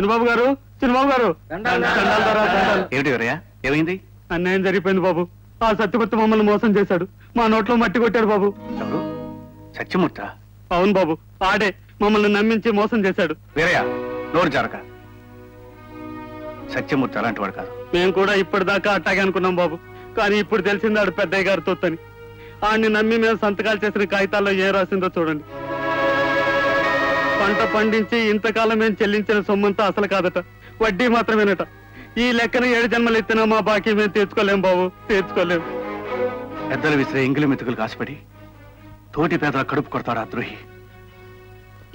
अन्यायम जरिगिपोयिंदि बाबू आ सत्यमूर्ति मम्मल्नि मोसं चेसाडु मा नोट्लो मट्टी कोट्टाडु बाबू सत्यमूर्ति अवुनु बाबू आडे मम्मल्नि नम्मिंचि मोसं चेसाडु वीरయ్య नोरु जरग सत्यमूर्ति अलांटिवाडु कादु मेमु कूडा इप्पटिदाका अट्टागे अनुकुन्नाम बाबू कानी इप्पुडु तेलिसिंदि आडु पेद्दय्य गारि तोत्तनि आयన్ని నమ్మి నేను సంతకాలు చేసిన కాగితాల్లో ఏం రాసిందో చూడండి పంట పండించి ఇంతకాలం నేను చెల్లించిన సొమ్మంతా అసలు కాదట వడ్డీ మాత్రమేనట ఈ లెక్కన 7 జన్మలు ఎత్తినా మా బాకీ మేము తీర్చుకోలేం బాబు తీర్చుకోలేం పెద్దల విశ్రే ఇంగిలి మెతుకులు కాసిపడి తోటి పేదల కడుపు కొడతారా ద్రోహి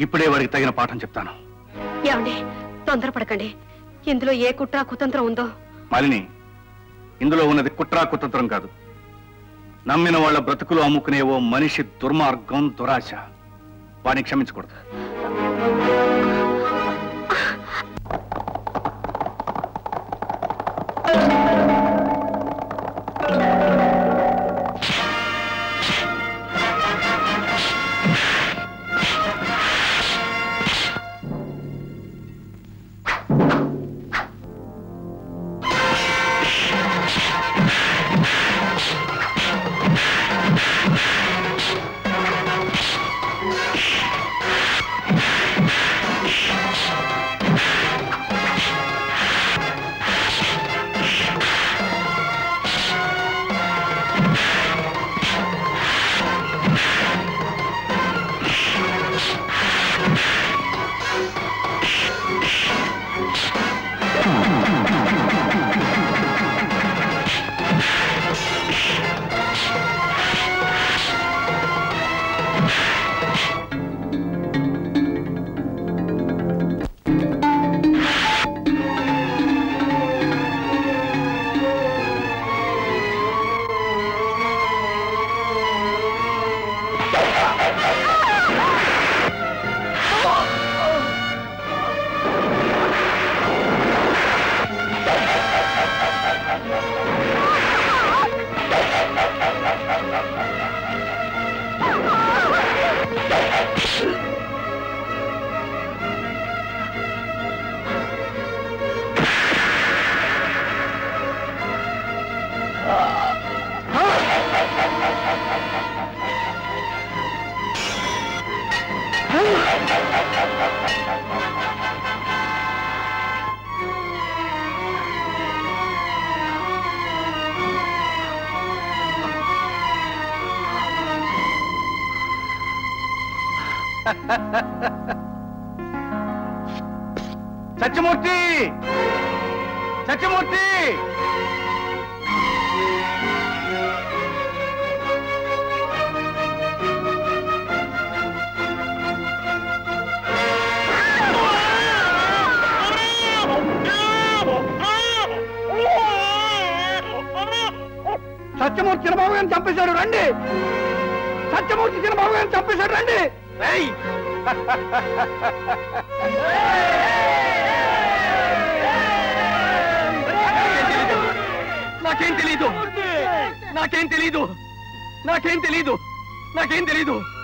ఇప్పుడే వారికి తగిన పాఠం చెప్తాను ఏమండి తొందరపడకండి ఇందులో ఏ కుట్ర కుతంత్రం ఉందో మాలిని ఇందులో ఉన్నది కుట్ర కుతంత్రం కాదు నమ్మిన వాళ్ళ బ్రతుకులు అమ్ముకునేవో మనిషి దుర్మార్గం దురాశ వాని క్షమించకూడదు नाकें तेलीदू